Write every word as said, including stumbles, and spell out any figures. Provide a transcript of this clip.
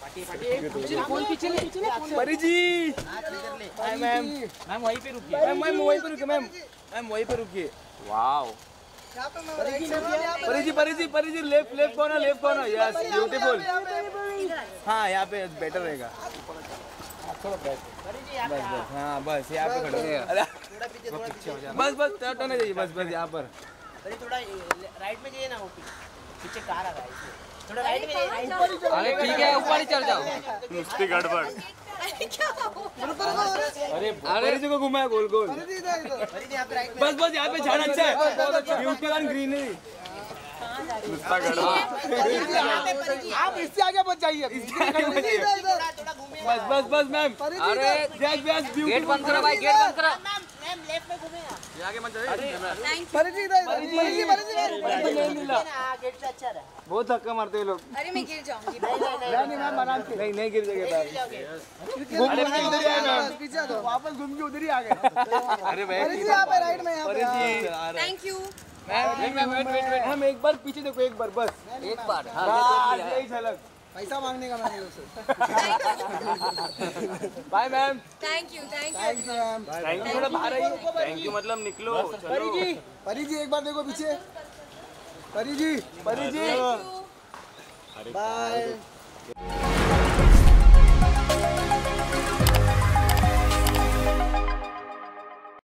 परी जी ma'am ma'am वहीं पे रुकिए मैम मैम वहीं पे रुकिए मैम मैम वहीं पे रुकिए। Wow Pari ji Pari ji Pari ji left left corner left corner yes beautiful. हाँ यहाँ पे बेटर रहेगा। हाँ बस यहाँ पे खड़े बस बस टर्न होना चाहिए बस बस यहाँ पर थोड़ा राइट में जाइए ना। वो पीछे कार आ रहा है थोड़ा राइट में। अरे ठीक है ऊपर ही चल जाओ। मुस्ती गड़बड़ अरे अरे जी को घुमाया गोल गोल। बस बस यहाँ पे झाड़ अच्छा है ब्यूटीफुल एंड ग्रीनरी। मुस्ता गड़बड़ आप इससे आगे बच जाइए बस बस बस मैम। अरे गेट बंद करो भाई गेट बंद करो। मैम लेफ्ट में घूमे आगे मत जाइए। परी जी परी जी परी जी गेट से अच्छा रहा। बहुत धक्का मारते हैं लोग। अरे मैं गिर जाऊंगी। नहीं नहीं नहीं मैम आराम से। नहीं नहीं गिर जाएगा वापस घूम के उधर ही आ गए। अरे राइट में thank you ma'am. Wait wait wait हम एक बार पीछे देखो एक बार बस एक बार। हाँ यही झलक पैसा मांगने का मैंने उससे। Bye ma'am thank you thank you thank you ma'am thank you. थोड़ा बाहर आइए थैंक यू मतलब निकलो। परी जी परी जी एक बार देखो पीछे। परी जी परी जी बाय।